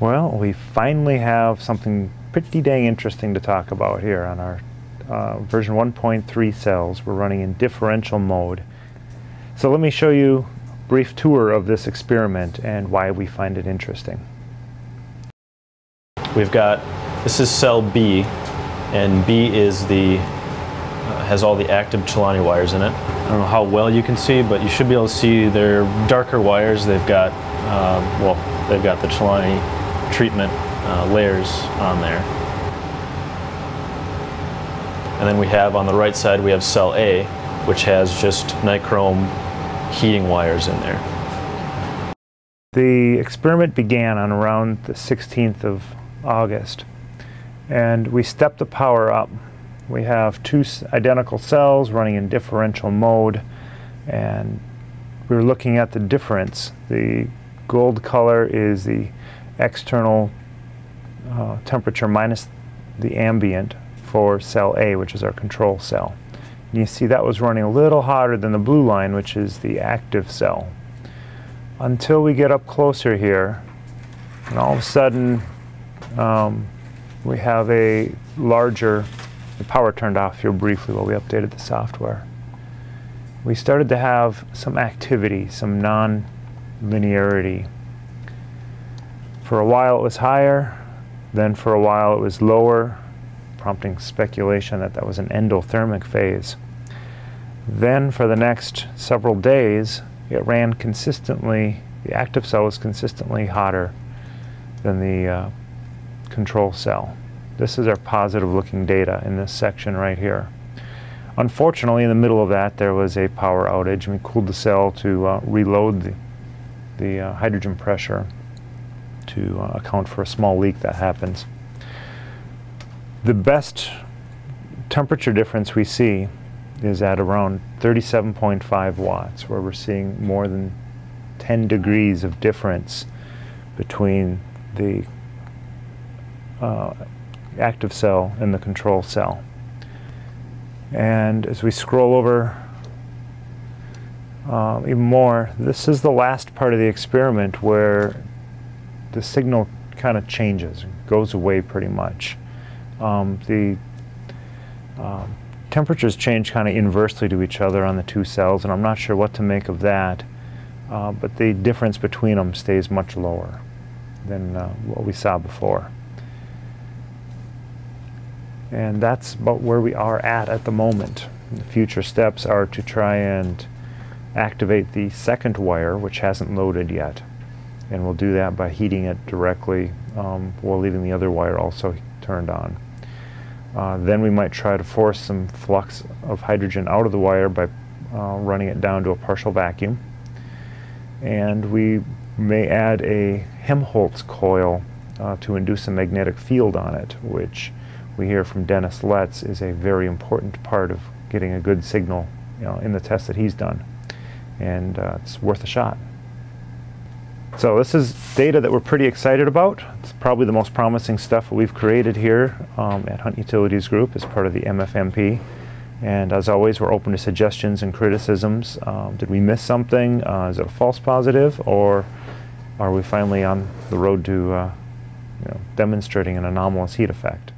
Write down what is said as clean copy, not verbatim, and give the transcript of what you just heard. Well, we finally have something pretty dang interesting to talk about here on our version 1.3 cells. We're running in differential mode. So let me show you a brief tour of this experiment and why we find it interesting. We've got, this is cell B, and B is the, has all the active Celani wires in it. I don't know how well you can see, but you should be able to see their darker wires. They've got, well, they've got the Celani treatment layers on there. And then we have on the right side, we have cell A, which has just nichrome heating wires in there. The experiment began on around the 16th of August, and we stepped the power up. We have two identical cells running in differential mode, and we're looking at the difference. The gold color is the external temperature minus the ambient for cell A, which is our control cell. And you see that was running a little hotter than the blue line, which is the active cell. Until we get up closer here, and all of a sudden we have a larger, the power turned off here briefly while we updated the software. We started to have some activity, some non-linearity. For a while it was higher, then for a while it was lower, prompting speculation that that was an endothermic phase. Then for the next several days, it ran consistently, the active cell was consistently hotter than the control cell. This is our positive looking data in this section right here. Unfortunately, in the middle of that, there was a power outage, and we cooled the cell to reload the hydrogen pressure to account for a small leak that happens. The best temperature difference we see is at around 37.5 watts, where we're seeing more than 10 degrees of difference between the active cell and the control cell. And as we scroll over even more, this is the last part of the experiment where the signal kind of changes, goes away pretty much. The temperatures change kind of inversely to each other on the two cells, and I'm not sure what to make of that, but the difference between them stays much lower than what we saw before. And that's about where we are at the moment. The future steps are to try and activate the second wire, which hasn't loaded yet. And we'll do that by heating it directly while leaving the other wire also turned on. Then we might try to force some flux of hydrogen out of the wire by running it down to a partial vacuum. And we may add a Helmholtz coil to induce a magnetic field on it, which we hear from Dennis Letts is a very important part of getting a good signal, you know, in the test that he's done. And it's worth a shot. So this is data that we're pretty excited about. It's probably the most promising stuff that we've created here at Hunt Utilities Group as part of the MFMP. And as always, we're open to suggestions and criticisms. Did we miss something? Is it a false positive? Or are we finally on the road to demonstrating an anomalous heat effect?